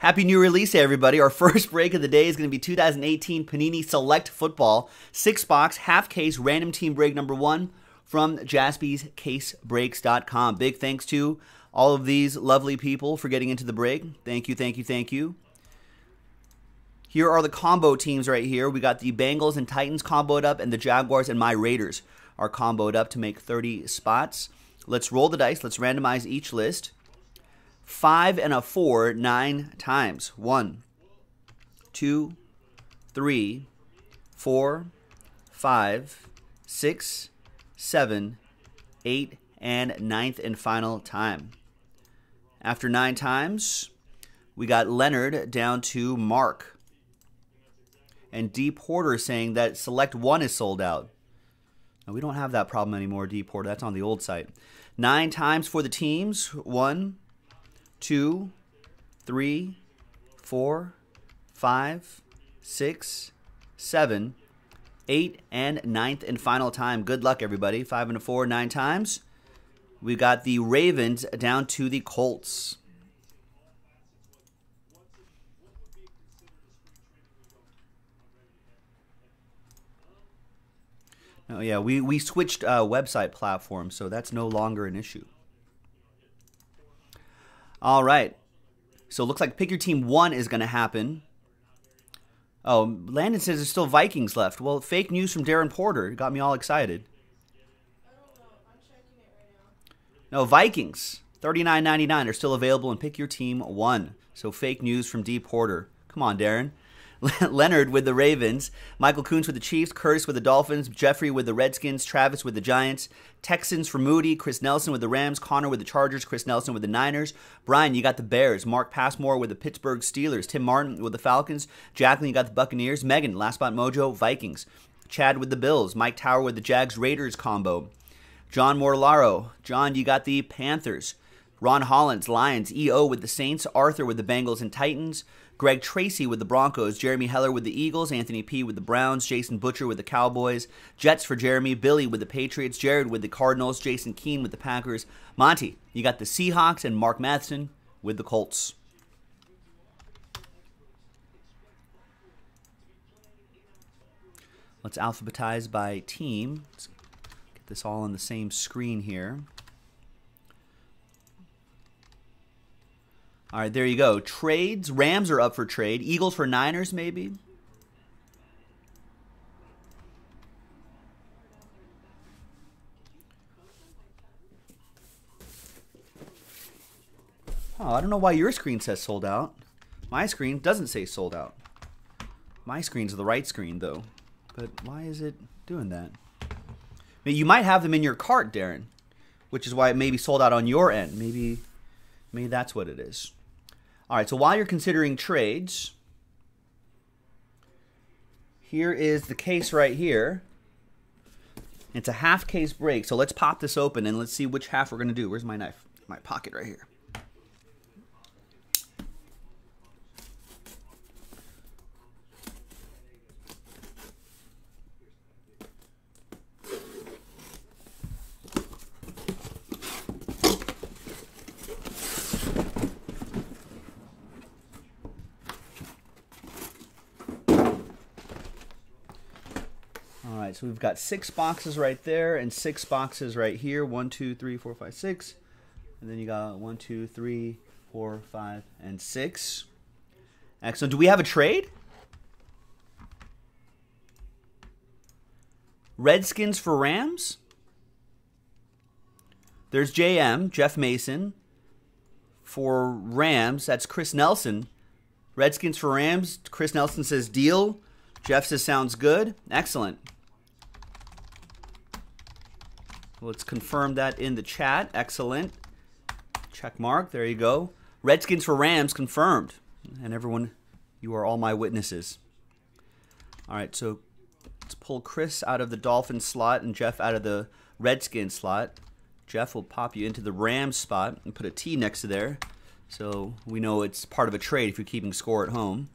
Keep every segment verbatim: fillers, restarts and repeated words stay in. Happy new release, everybody. Our first break of the day is going to be two thousand eighteen Panini Select Football. Six box, half case, random team break number one from Jaspys Case Breaks dot com. Big thanks to all of these lovely people for getting into the break. Thank you, thank you, thank you. Here are the combo teams right here. We got the Bengals and Titans comboed up, and the Jaguars and my Raiders are comboed up to make thirty spots. Let's roll the dice. Let's randomize each list. Five and a four, nine times. One, two, three, four, five, six, seven, eight, and ninth and final time. After nine times, we got Leonard down to Mark. And D. Porter saying that Select one is sold out. Now, we don't have that problem anymore, D. Porter. That's on the old site. Nine times for the teams. One, two, three, four, five, six, seven, eight, and ninth and final time. Good luck, everybody. Five and a four, nine times. We got the Ravens down to the Colts. Oh, yeah, we, we switched uh, website platforms, so that's no longer an issue. All right, so it looks like Pick Your Team one is going to happen. Oh, Landon says there's still Vikings left. Well, fake news from Darren Porter. It got me all excited. I don't know. I'm checking it right now. No, Vikings, thirty-nine ninety-nine, are still available in Pick Your Team one. So fake news from D. Porter. Come on, Darren. Leonard with the Ravens, Michael Coons with the Chiefs, Curtis with the Dolphins, Jeffrey with the Redskins, Travis with the Giants, Texans for Moody, Chris Nelson with the Rams, Connor with the Chargers, Chris Nelson with the Niners, Brian, you got the Bears, Mark Passmore with the Pittsburgh Steelers, Tim Martin with the Falcons, Jacqueline, you got the Buccaneers, Megan, Last Spot Mojo, Vikings, Chad with the Bills, Mike Tower with the Jags Raiders combo, John Mortellaro, John, you got the Panthers, Ron Hollins, Lions, E O with the Saints, Arthur with the Bengals and Titans, Greg Tracy with the Broncos, Jeremy Heller with the Eagles, Anthony P with the Browns, Jason Butcher with the Cowboys, Jets for Jeremy, Billy with the Patriots, Jared with the Cardinals, Jason Keane with the Packers, Monty, you got the Seahawks, and Mark Matheson with the Colts. Let's alphabetize by team. Let's get this all on the same screen here. All right, there you go. Trades. Rams are up for trade. Eagles for Niners, maybe. Oh, I don't know why your screen says sold out. My screen doesn't say sold out. My screen's the right screen, though. But why is it doing that? I mean, you might have them in your cart, Darren, which is why it may be sold out on your end. Maybe, maybe that's what it is. All right, so while you're considering trades, here is the case right here. It's a half case break, so let's pop this open and let's see which half we're going to do. Where's my knife? My pocket right here. So we've got six boxes right there and six boxes right here. One, two, three, four, five, six. And then you got one, two, three, four, five, and six. Excellent. Do we have a trade? Redskins for Rams. There's J M, Jeff Mason, for Rams. That's Chris Nelson. Redskins for Rams. Chris Nelson says deal. Jeff says sounds good. Excellent. Let's confirm that in the chat. Excellent. Check mark. There you go. Redskins for Rams confirmed. And everyone, you are all my witnesses. All right, so let's pull Chris out of the Dolphins slot and Jeff out of the Redskins slot. Jeff will pop you into the Rams spot and put a T next to there. So we know it's part of a trade if you're keeping score at home.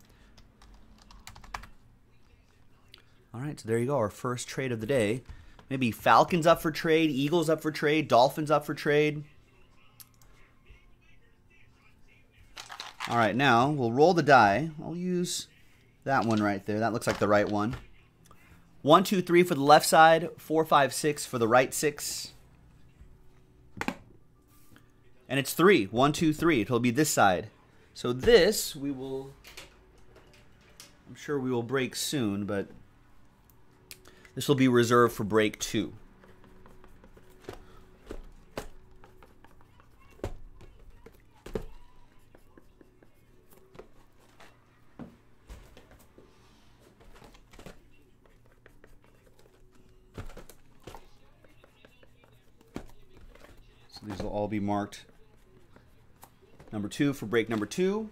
All right, so there you go, our first trade of the day. Maybe Falcons up for trade, Eagles up for trade, Dolphins up for trade. All right, now we'll roll the die. I'll use that one right there. That looks like the right one. One, two, three for the left side. Four, five, six for the right six. And it's three. One, two, three. It'll be this side. So this we will, I'm sure we will break soon, but this will be reserved for break two. These will all be marked number two for break number two.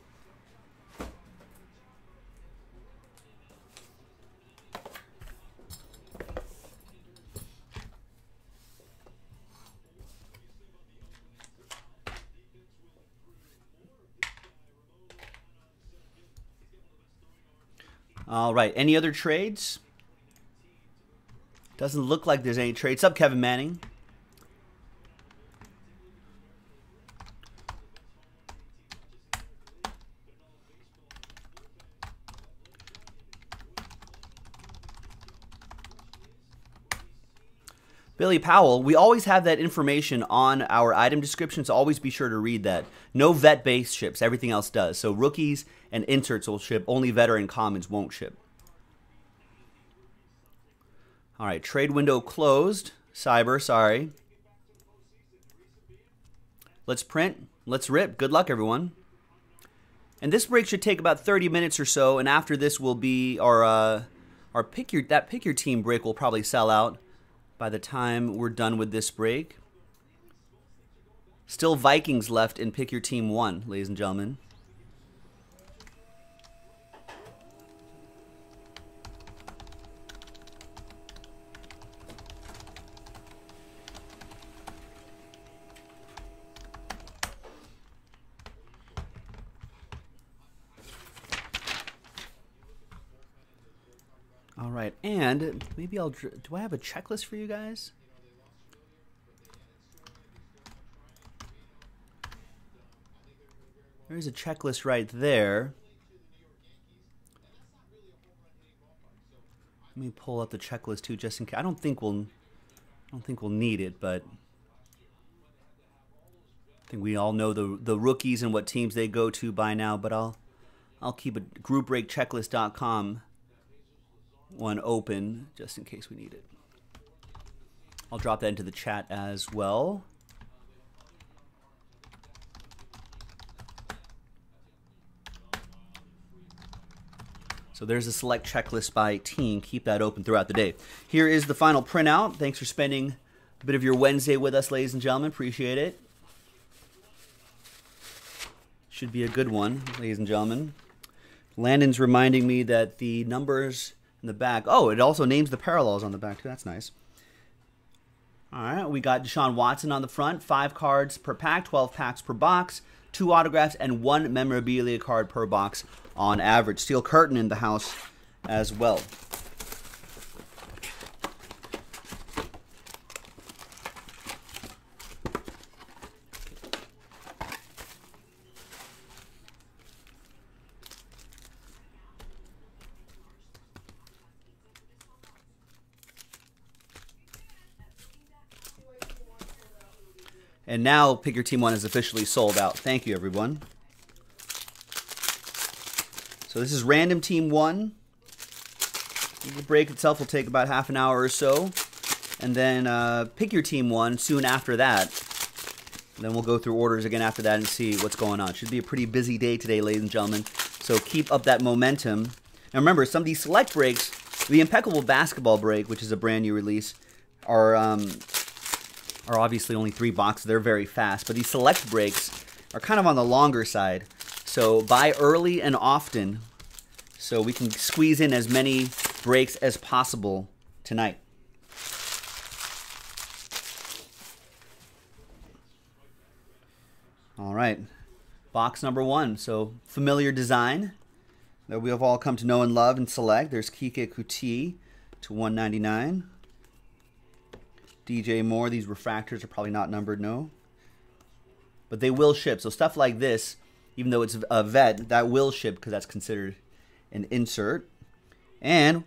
All right, any other trades? Doesn't look like there's any trades. Up, Kevin Manning. Billy Powell, we always have that information on our item description, so always be sure to read that. No vet base ships, everything else does. So rookies and inserts will ship, only veteran commons won't ship. All right, trade window closed. Cyber, sorry. Let's print, let's rip. Good luck, everyone. And this break should take about thirty minutes or so, and after this will be our, uh, our pick your, that pick your team break will probably sell out by the time we're done with this break. Still Vikings left in Pick Your Team one, ladies and gentlemen. All right, and maybe I'll, do I have a checklist for you guys? There's a checklist right there. Let me pull up the checklist too, just in case. I don't think we'll, I don't think we'll need it, but I think we all know the the rookies and what teams they go to by now. But I'll, I'll keep a group break checklist dot com one open just in case we need it. I'll drop that into the chat as well. So there's a select checklist by team. Keep that open throughout the day. Here is the final printout. Thanks for spending a bit of your Wednesday with us, ladies and gentlemen. Appreciate it. Should be a good one, ladies and gentlemen. Landon's reminding me that the numbers in the back. Oh, it also names the parallels on the back too. That's nice. All right, we got Deshaun Watson on the front. Five cards per pack, twelve packs per box, two autographs, and one memorabilia card per box on average. Steel curtain in the house as well. And now Pick Your Team one is officially sold out. Thank you, everyone. So this is Random Team one. The break itself will take about half an hour or so. And then uh, Pick Your Team one soon after that. And then we'll go through orders again after that and see what's going on. Should be a pretty busy day today, ladies and gentlemen. So keep up that momentum. Now remember, some of these select breaks, the Impeccable Basketball break, which is a brand new release, are... Um, are obviously only three boxes. They're very fast, but these select breaks are kind of on the longer side. So buy early and often so we can squeeze in as many breaks as possible tonight. All right, box number one. So familiar design that we have all come to know and love and select. There's Kike Kuti to one ninety-nine. D J Moore, these refractors are probably not numbered, no. But they will ship. So stuff like this, even though it's a vet, that will ship because that's considered an insert. And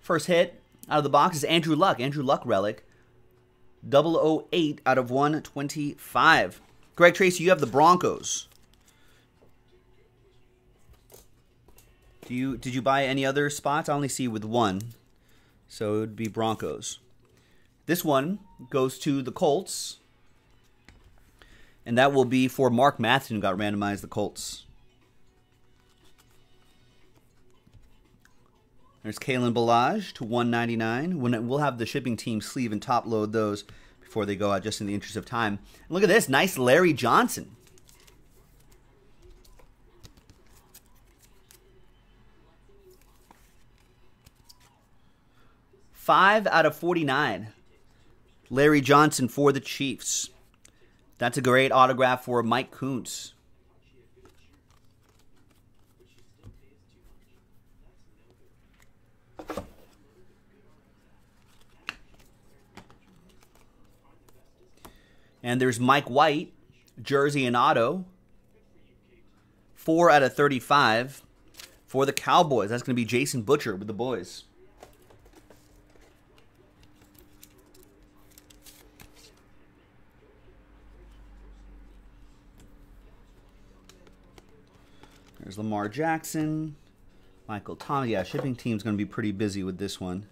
first hit out of the box is Andrew Luck. Andrew Luck relic. double oh eight out of one twenty-five. Greg Tracy, you have the Broncos. Do you did you buy any other spots? I only see with one, so it would be Broncos. This one goes to the Colts, and that will be for Mark Matheson, who got randomized the Colts. There's Kalen Ballage to one ninety-nine. When we'll have the shipping team sleeve and top load those before they go out, just in the interest of time. And look at this, nice Larry Johnson. five out of forty-nine. Larry Johnson for the Chiefs. That's a great autograph for Mike Kuntz. And there's Mike White, jersey and auto. four out of thirty-five for the Cowboys. That's going to be Jason Butcher with the boys. There's Lamar Jackson, Michael Thomas. Yeah, shipping team's going to be pretty busy with this one.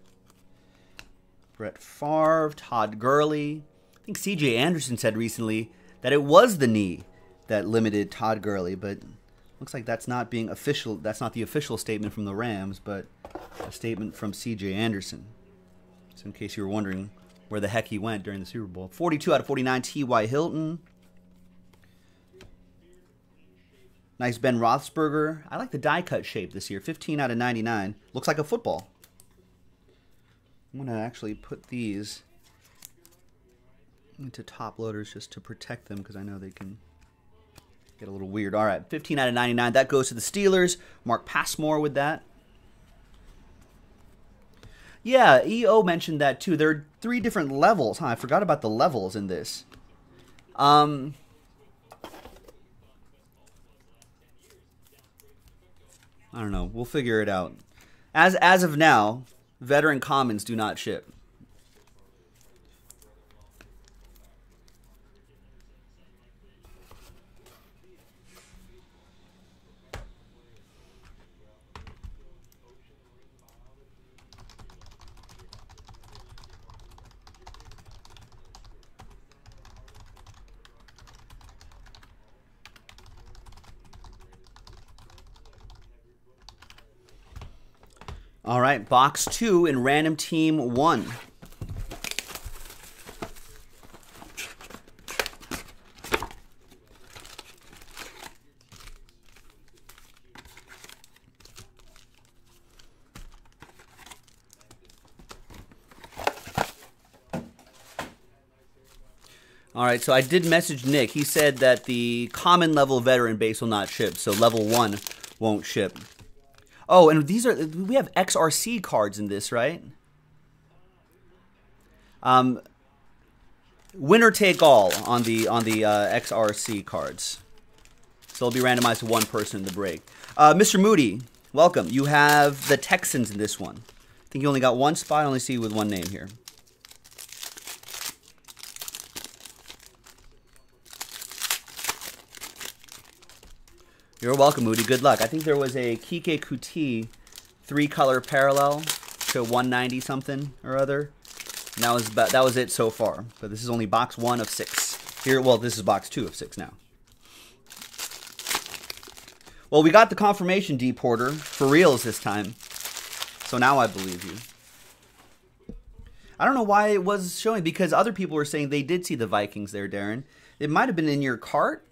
Brett Favre, Todd Gurley. I think C J Anderson said recently that it was the knee that limited Todd Gurley, but looks like that's not being official. That's not the official statement from the Rams, but a statement from C J Anderson. So in case you were wondering where the heck he went during the Super Bowl. forty-two out of forty-nine, T Y Hilton. Nice Ben Roethlisberger. I like the die-cut shape this year. fifteen out of ninety-nine. Looks like a football. I'm going to actually put these into top loaders just to protect them because I know they can get a little weird. All right, fifteen out of ninety-nine. That goes to the Steelers. Mark Passmore with that. Yeah, E O mentioned that too. There are three different levels. Huh? I forgot about the levels in this. Um... I don't know. We'll figure it out. As as of now, veteran commons do not ship. All right, box two in random team one. All right, so I did message Nick. He said that the common level veteran base will not ship, so level one won't ship. Oh, and these are, we have X R C cards in this, right? Um, winner take all on the on the uh, X R C cards. So they'll be randomized to one person in the break. Uh, Mister Moody, welcome. You have the Texans in this one. I think you only got one spot. I only see you with one name here. You're welcome, Moody. Good luck. I think there was a Kike Kuti three-color parallel to one ninety something or other. And that was about, that was it so far. But this is only box one of six. Here, well, this is box two of six now. Well, we got the confirmation, D. Porter, for reals this time. So now I believe you. I don't know why it was showing, because other people were saying they did see the Vikings there, Darren. It might have been in your cart.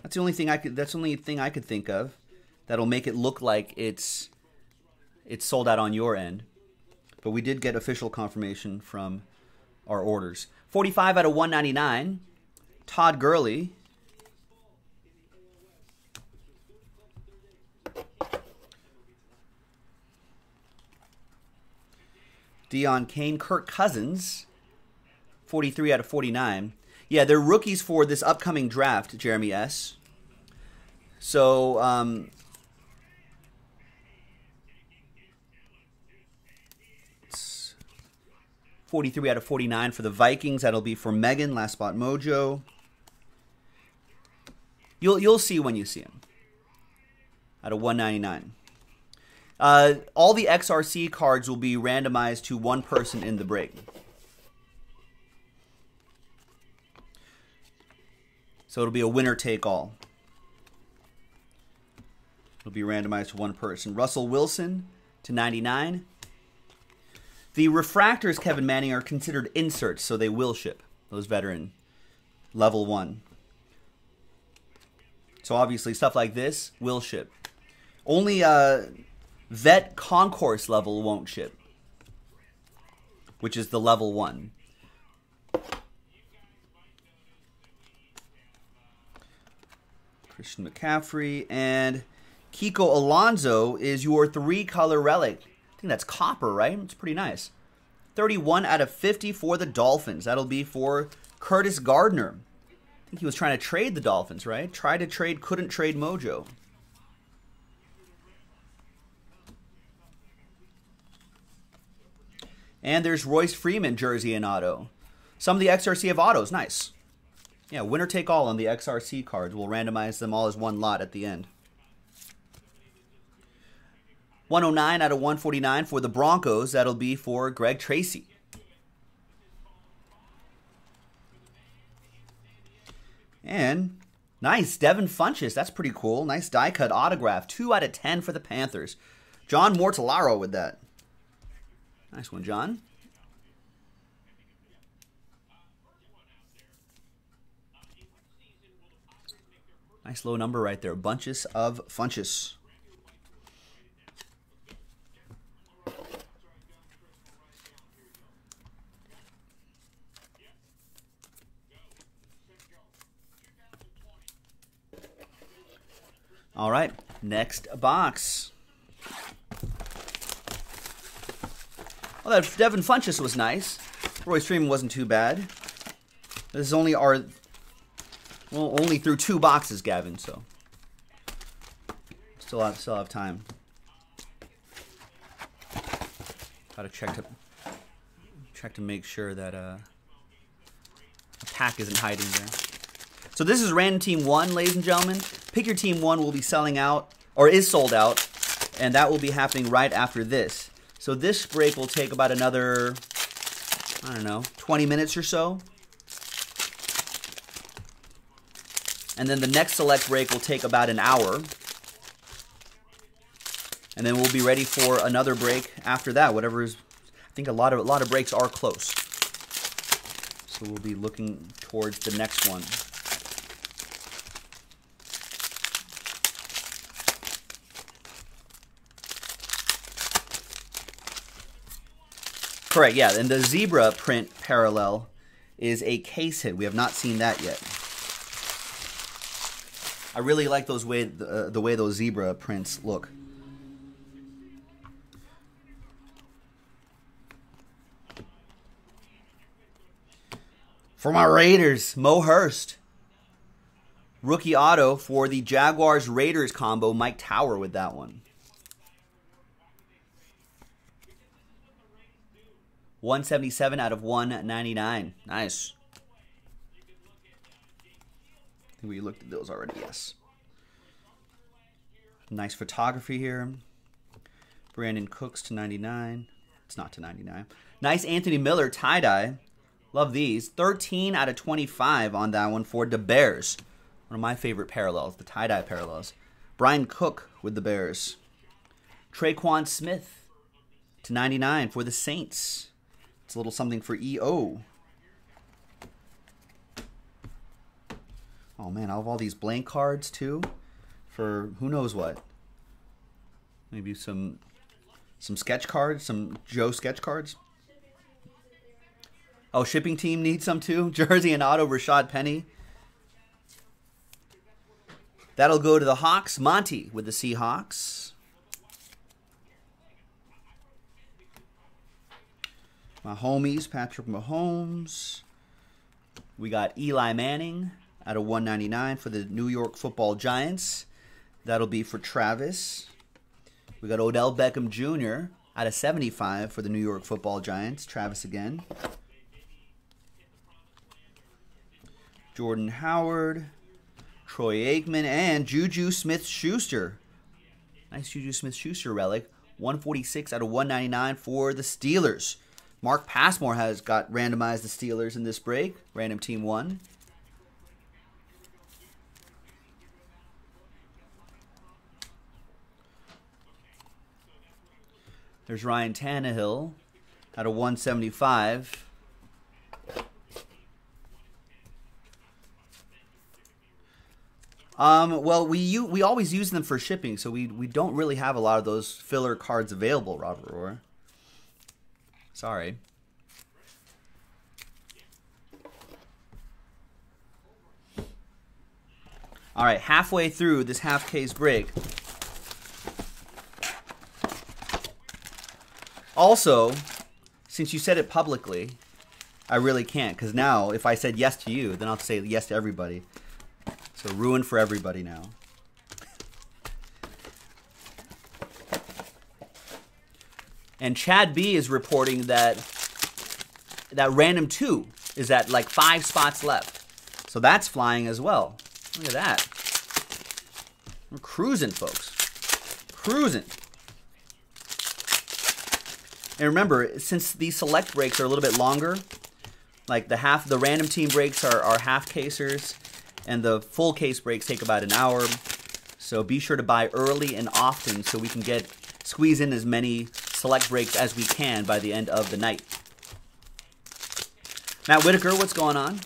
That's the only thing I could. That's the only thing I could think of that'll make it look like it's it's sold out on your end. But we did get official confirmation from our orders. forty-five out of one ninety-nine. Todd Gurley. Deon Cain. Kirk Cousins. forty-three out of forty-nine. Yeah, they're rookies for this upcoming draft, Jeremy S. So, um, it's forty-three out of forty-nine for the Vikings. That'll be for Megan, Last Spot Mojo. You'll, you'll see when you see him. Out of one ninety-nine. Uh, all the X R C cards will be randomized to one person in the break. So it'll be a winner take all. It'll be randomized to one person. Russell Wilson to ninety-nine. The refractors, Kevin Manning, are considered inserts, so they will ship. Those veteran level one. So obviously stuff like this will ship. Only uh, vet concourse level won't ship, which is the level one. Christian McCaffrey and Kiko Alonso is your three-color relic. I think that's copper, right? It's pretty nice. thirty-one out of fifty for the Dolphins. That'll be for Curtis Gardner. I think he was trying to trade the Dolphins, right? Tried to trade, couldn't trade Mojo. And there's Royce Freeman jersey and auto. Some of the X R C have autos. Nice. Yeah, winner take all on the X R C cards. We'll randomize them all as one lot at the end. one oh nine out of one forty-nine for the Broncos. That'll be for Greg Tracy. And nice, Devin Funchess. That's pretty cool. Nice die cut autograph. two out of ten for the Panthers. John Mortellaro with that. Nice one, John. Nice low number right there. Bunches of Funchess. All right, next box. Well, that Devin Funchess was nice. Royce Freeman wasn't too bad. This is only our, well, only through two boxes, Gavin. So still have still have time. Gotta check to check to make sure that uh, a pack isn't hiding there. So this is random team one, ladies and gentlemen. Pick your team one will be selling out, or is sold out, and that will be happening right after this. So this break will take about another, I don't know, twenty minutes or so. And then the next select break will take about an hour. And then we'll be ready for another break after that. Whatever is, I think a lot of a lot of breaks are close. So we'll be looking towards the next one. Correct, yeah, and the zebra print parallel is a case hit. We have not seen that yet. I really like those way the, the way those zebra prints look. For my Raiders, Mo Hurst. Rookie auto for the Jaguars Raiders combo, Mike Tower with that one. one seventy-seven out of one ninety-nine. Nice. I think we looked at those already, yes. Nice photography here. Brandon Cooks to ninety-nine. It's not to ninety-nine. Nice Anthony Miller tie-dye. Love these. thirteen out of twenty-five on that one for the Bears. One of my favorite parallels, the tie-dye parallels. Brian Cook with the Bears. Traquan Smith to ninety-nine for the Saints. It's a little something for E O. Oh man, I'll have all these blank cards too for who knows what. Maybe some some sketch cards, some Joe sketch cards. Oh, shipping team needs some too. Jersey and auto, Rashad Penny. That'll go to the Hawks. Monty with the Seahawks. My homies, Patrick Mahomes, We got Eli Manning out of one ninety-nine for the New York Football Giants. That'll be for Travis. We got Odell Beckham Junior out of seventy-five for the New York Football Giants. Travis again. Jordan Howard, Troy Aikman, and Juju Smith-Schuster. Nice Juju Smith-Schuster relic. one forty-six out of one ninety-nine for the Steelers. Mark Passmore has got randomized the Steelers in this break. Random team one. There's Ryan Tannehill out of one seventy-five. Um, well, we we always use them for shipping, so we, we don't really have a lot of those filler cards available, Robert Rohr. Sorry. All right, halfway through this half case break. Also, since you said it publicly, I really can't, because now if I said yes to you, then I'll have to say yes to everybody. So ruined for everybody now. And Chad B is reporting that that random two is at like five spots left. So that's flying as well. Look at that. We're cruising, folks. Cruising. And remember, since these select breaks are a little bit longer, like the half, the random team breaks are, are half casers, and the full case breaks take about an hour. So be sure to buy early and often so we can get squeeze in as many select breaks as we can by the end of the night. Matt Whitaker, what's going on?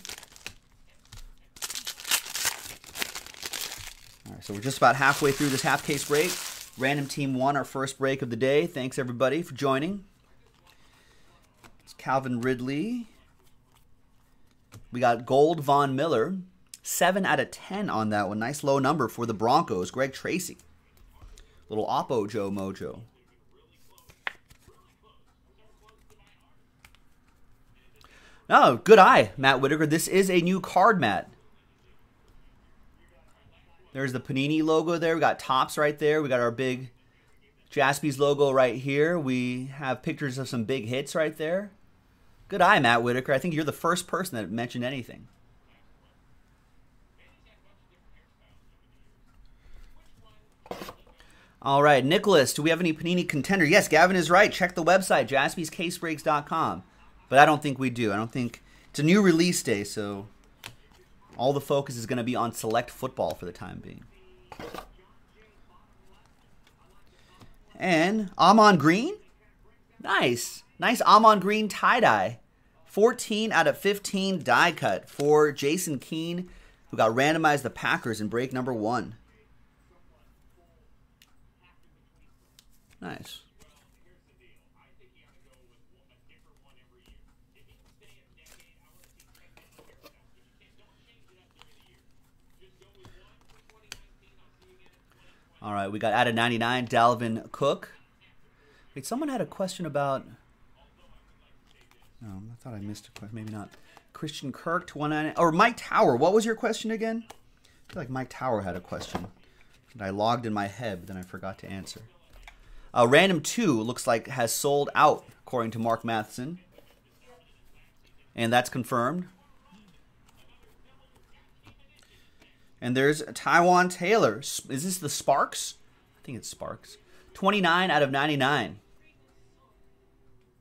All right, so we're just about halfway through this half case break. Random team one, our first break of the day. Thanks everybody for joining. Calvin Ridley. We got gold Von Miller. seven out of ten on that one. Nice low number for the Broncos. Greg Tracy. Little Oppo Joe Mojo. Oh, good eye, Matt Whitaker. This is a new card, Matt. There's the Panini logo there. We got Topps right there. We got our big Jaspys logo right here. We have pictures of some big hits right there. Good eye, Matt Whitaker. I think you're the first person that mentioned anything. All right, Nicholas, do we have any Panini contenders? Yes, Gavin is right. Check the website, Jaspys Case Breaks dot com. But I don't think we do. I don't think it's a new release day, so all the focus is going to be on select football for the time being. And Amon Green? Nice. Nice Amon Green tie-dye. fourteen out of fifteen die cut for Jason Keane, who got randomized the Packers in break number one. Nice. All right, we got out of ninety-nine, Dalvin Cook. Wait, someone had a question about... No, I thought I missed a question. Maybe not. Christian Kirk to one ninety-nine. Or Mike Tower. What was your question again? I feel like Mike Tower had a question that I logged in my head, but then I forgot to answer. Uh, random two looks like has sold out, according to Mark Matheson. And that's confirmed. And there's Taiwan Taylor. Is this the Sparks? I think it's Sparks. twenty-nine out of ninety-nine.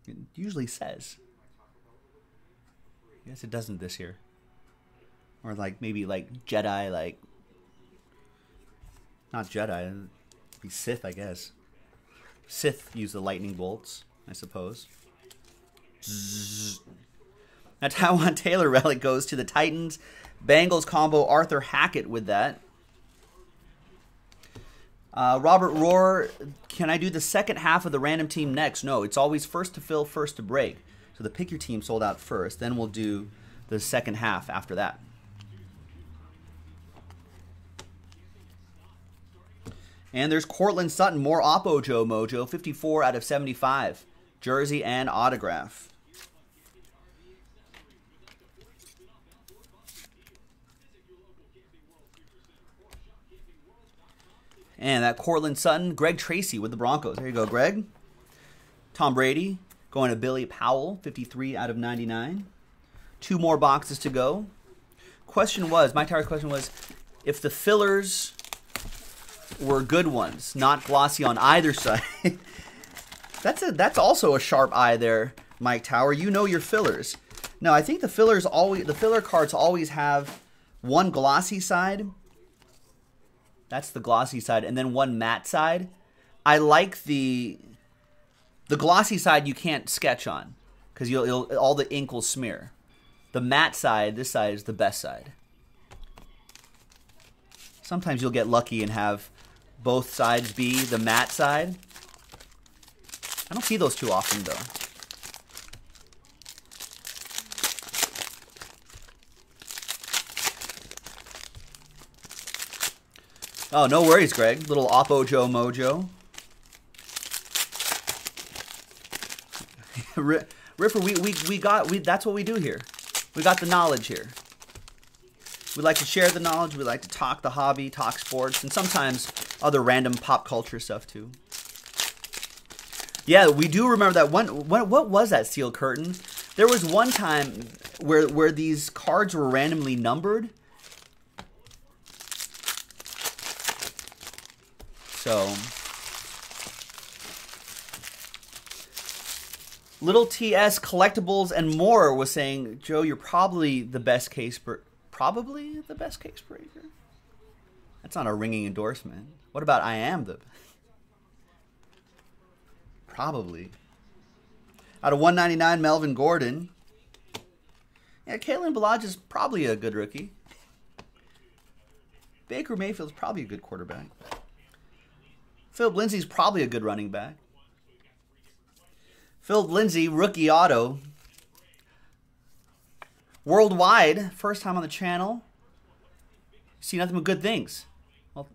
It usually says. I guess it doesn't this year. Or like maybe like Jedi, like... Not Jedi. It'd be Sith, I guess. Sith use the lightning bolts, I suppose. Zzz. Now Taiwan Taylor relic goes to the Titans. Bengals combo Arthur Hackett with that. Uh, Robert Rohr, can I do the second half of the random team next? No, it's always first to fill, first to break. So the pick your team sold out first. Then we'll do the second half after that. And there's Cortland Sutton, more Oppo Joe Mojo, fifty-four out of seventy-five. Jersey and autograph. And that Cortland Sutton, Greg Tracy with the Broncos. There you go, Greg. Tom Brady going to Billy Powell, fifty-three out of ninety-nine. Two more boxes to go. Question was, my entire question was, if the fillers were good ones, not glossy on either side. That's a, that's also a sharp eye there, Mike Tower. You know your fillers. No, I think the fillers always the filler cards always have one glossy side. That's the glossy side, and then one matte side. I like the the glossy side you can't sketch on because you'll, you'll all the ink will smear. The matte side, this side is the best side. Sometimes you'll get lucky and have both sides be the matte side. I don't see those too often, though. Oh, no worries, Greg. Little Oppo Joe Mojo. Ripper, we, we, we got, we, that's what we do here. We got the knowledge here. We like to share the knowledge. We like to talk the hobby, talk sports, and sometimes other random pop culture stuff, too. Yeah, we do remember that one. What, what was that sealed curtain? There was one time where where these cards were randomly numbered. So, Little T S Collectibles and More was saying, Joe, you're probably the best case breaker. Probably the best case breaker. That's not a ringing endorsement. What about I am the? Probably. Out of one ninety-nine, Melvin Gordon. Yeah, Kalen Ballage is probably a good rookie. Baker Mayfield's probably a good quarterback. Philip Lindsay's probably a good running back. Philip Lindsay, rookie auto. Worldwide, first time on the channel. See nothing but good things. Well,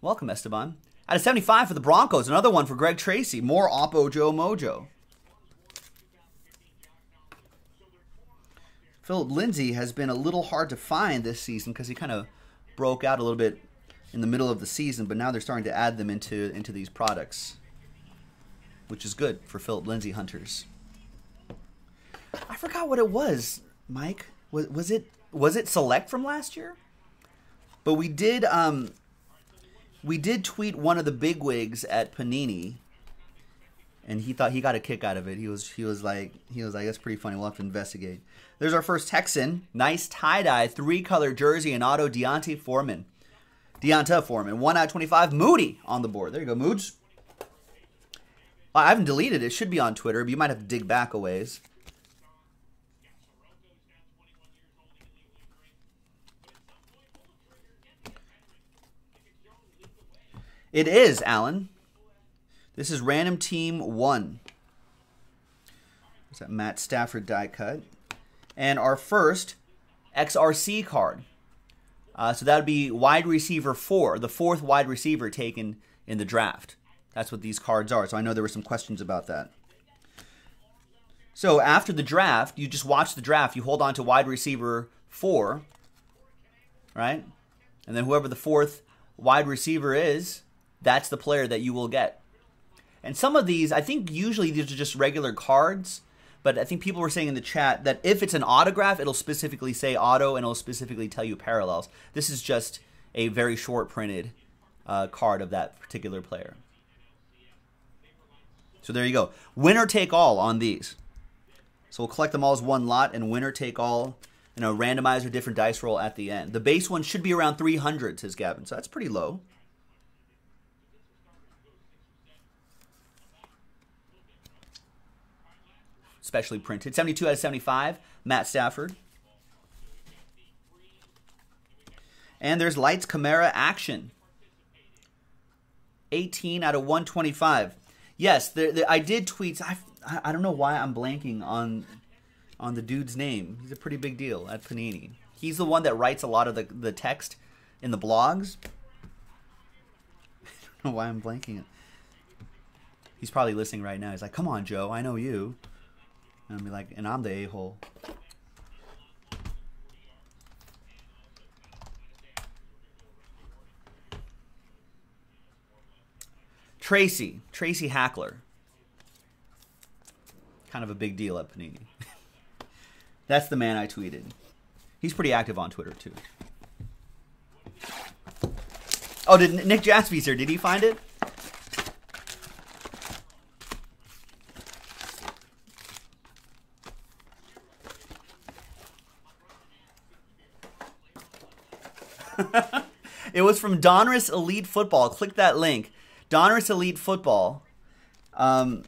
welcome, Esteban. Out of seventy-five for the Broncos, another one for Greg Tracy. More Oppo Joe Mojo. Philip Lindsay has been a little hard to find this season because he kind of broke out a little bit in the middle of the season, but now they're starting to add them into, into these products, which is good for Philip Lindsay hunters. I forgot what it was, Mike. Was, was it was it Select from last year? But we did... Um, We did tweet one of the bigwigs at Panini, and he thought he got a kick out of it. He was he was like he was like that's pretty funny. We'll have to investigate. There's our first Texan, nice tie dye, three color jersey and auto Deonta Foreman, Deonta Foreman. One out of twenty-five. Moody on the board. There you go, Moods. I haven't deleted it. It should be on Twitter, but you might have to dig back a ways. It is, Alan. This is Random Team one. There's that Matt Stafford die cut. And our first X R C card. Uh, so that would be wide receiver four, the fourth wide receiver taken in the draft. That's what these cards are. So I know there were some questions about that. So after the draft, you just watch the draft. You hold on to wide receiver four, right? And then whoever the fourth wide receiver is, that's the player that you will get. And some of these, I think usually these are just regular cards, but I think people were saying in the chat that if it's an autograph, it'll specifically say auto and it'll specifically tell you parallels. This is just a very short printed uh, card of that particular player. So there you go. Winner take all on these. So we'll collect them all as one lot and winner take all, you know, randomize or different dice roll at the end. The base one should be around three hundred, says Gavin, so that's pretty low. Specially printed. seventy-two out of seventy-five, Matt Stafford. And there's Lights Camera Action. eighteen out of one twenty-five. Yes, the, the, I did tweets. I, I don't know why I'm blanking on on the dude's name. He's a pretty big deal at Panini. He's the one that writes a lot of the, the text in the blogs. I don't know why I'm blanking it. He's probably listening right now. He's like, come on, Joe, I know you. And I'll be like, and I'm the a-hole. Tracy. Tracy Hackler. Kind of a big deal at Panini. That's the man I tweeted. He's pretty active on Twitter, too. Oh, did Nick Jaspys here, did he find it? It was from Donruss Elite Football. Click that link. Donruss Elite Football. Um,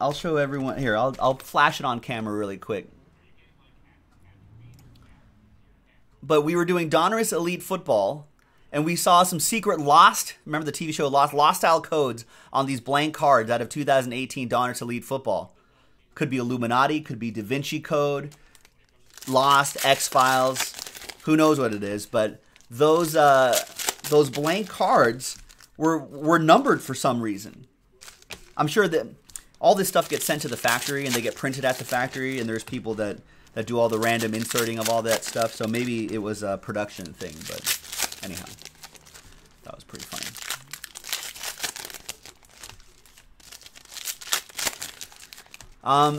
I'll show everyone here. I'll, I'll flash it on camera really quick. But we were doing Donruss Elite Football, and we saw some secret Lost, remember the T V show Lost, Lost style codes on these blank cards out of two thousand eighteen Donruss Elite Football. Could be Illuminati, could be Da Vinci Code, Lost, X-Files, who knows what it is, but those uh, those blank cards were were numbered for some reason. I'm sure that all this stuff gets sent to the factory and they get printed at the factory, and there's people that, that do all the random inserting of all that stuff, so maybe it was a production thing, but... anyhow, that was pretty funny.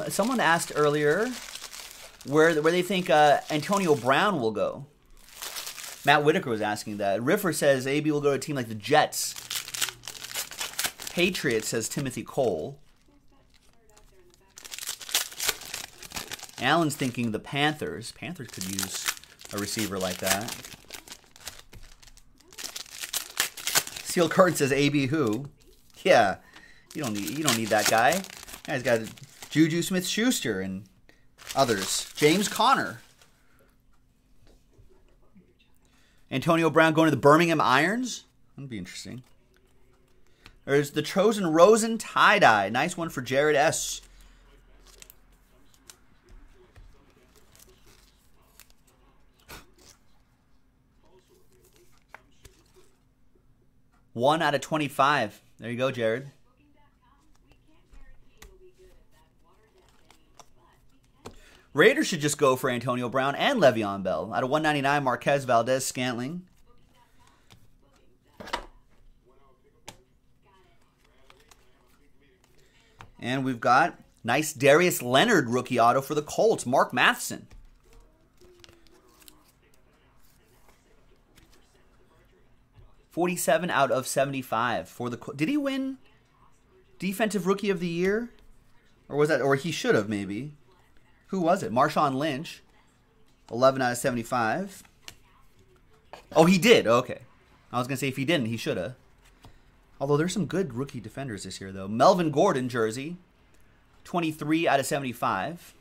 Um, someone asked earlier where where they think uh, Antonio Brown will go. Matt Whitaker was asking that. Riffer says A B will go to a team like the Jets. Patriots says Timothy Cole. Alan's thinking the Panthers. Panthers could use a receiver like that. Steel Curtin says A B who? Yeah, you don't need you don't need that guy. Guy's got Juju Smith-Schuster and others. James Conner. Antonio Brown going to the Birmingham Irons. That'd be interesting. There's the Trojan Rosen tie-dye. Nice one for Jared S. one out of twenty-five. There you go, Jared. Raiders should just go for Antonio Brown and Le'Veon Bell. Out of one ninety-nine, Marquez Valdez Scantling. And we've got nice Darius Leonard rookie auto for the Colts, Mark Matheson. forty-seven out of seventy-five for the. Did he win Defensive Rookie of the Year, or was that, or he should have maybe? Who was it? Marshawn Lynch, eleven out of seventy-five. Oh, he did. Okay, I was gonna say if he didn't, he should have. Although there's some good rookie defenders this year though. Melvin Gordon jersey, twenty-three out of seventy-five.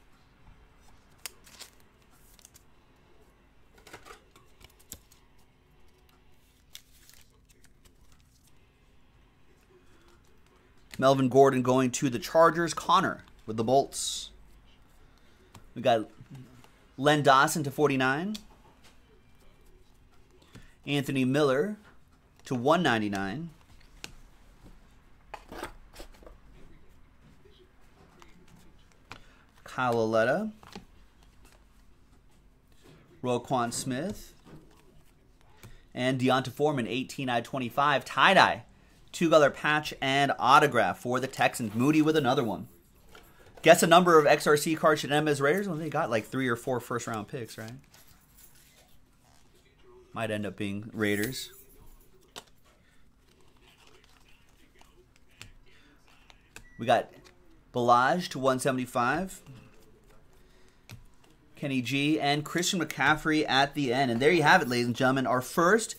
Melvin Gordon going to the Chargers. Connor with the Bolts. We got Len Dawson to forty-nine. Anthony Miller to one ninety-nine. Kyle Oletta. Roquan Smith. And Deonta Foreman, eighteen out of twenty-five. Tie-dye. two dollar patch and autograph for the Texans. Moody with another one. Guess a number of X R C cards should end as Raiders. Well, they got like three or four first-round picks, right? Might end up being Raiders. We got Balazs to one seventy-five. Kenny G and Christian McCaffrey at the end. And there you have it, ladies and gentlemen. Our first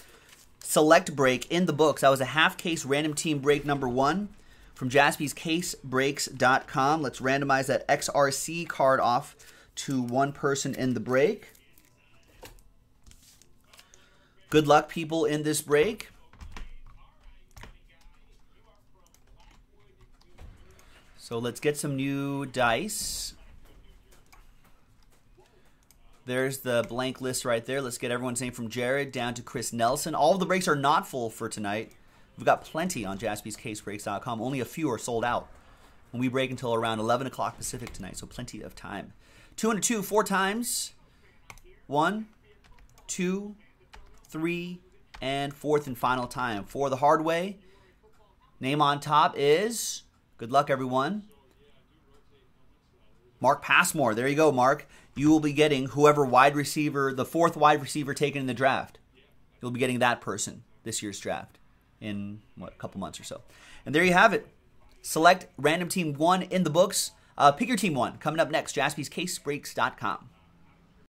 select break in the books. That was a half case random team break number one from Jaspys Case Breaks dot com. Let's randomize that X R C card off to one person in the break. Good luck, people, in this break. So let's get some new dice. There's the blank list right there. Let's get everyone's name from Jared down to Chris Nelson. All of the breaks are not full for tonight. We've got plenty on Jaspys Case Breaks dot com. Only a few are sold out. And we break until around eleven o'clock Pacific tonight, so plenty of time. Two and a two, four times. One, two, three, and fourth and final time. For the hard way, Name on top is, good luck everyone, Mark Passmore. There you go, Mark. You will be getting whoever wide receiver, the fourth wide receiver taken in the draft. You'll be getting that person this year's draft in, what, a couple months or so. And there you have it. Select Random Team one in the books. Uh, pick your Team one. Coming up next, Jaspys Case Breaks dot com.